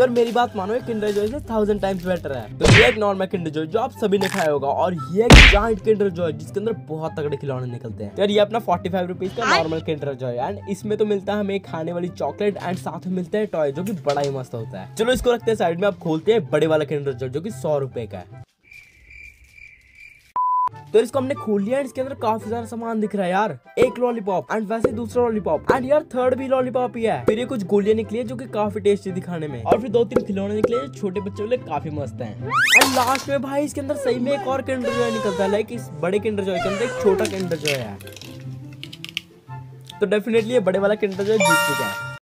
तो यार मेरी बात मानो, ये किंडर जॉय से 1000 टाइम्स बेटर है। तो ये एक नॉर्मल किंडर जॉय जो आप सभी ने खाया होगा, और ये एक जायंट किंडर जॉय जिसके अंदर बहुत तगड़े खिलौने निकलते हैं। तो यार ये अपना 45 रुपीज का नॉर्मल किंडर जॉय, एंड इसमें तो मिलता है हमें खाने वाली चॉकलेट एंड साथ में मिलता है टॉय जो की बड़ा ही मस्त होता है। चलो इसको रखते हैं साइड में। आप खोलते हैं बड़े वाला किंडर जॉय जो की 100 रुपए का है। तो इसको हमने खोल लिया, इसके अंदर काफी सारा सामान दिख रहा है यार। एक लॉलीपॉप एंड वैसे दूसरा लॉलीपॉप एंड यार थर्ड भी लॉलीपॉप ही है। फिर ये कुछ गोलियां निकली जो कि काफी टेस्टी दिखाने में, और फिर 2-3 खिलौने निकले जो छोटे बच्चों के लिए काफी मस्त हैं। और लास्ट में भाई इसके अंदर सही में एक और किंडर जॉय निकलता है। लाइक इस बड़े किंडर जॉय के अंदर एक छोटा किंडर जॉय है। तो डेफिनेटली ये बड़े वाला किंडर जॉय जीत चुका है।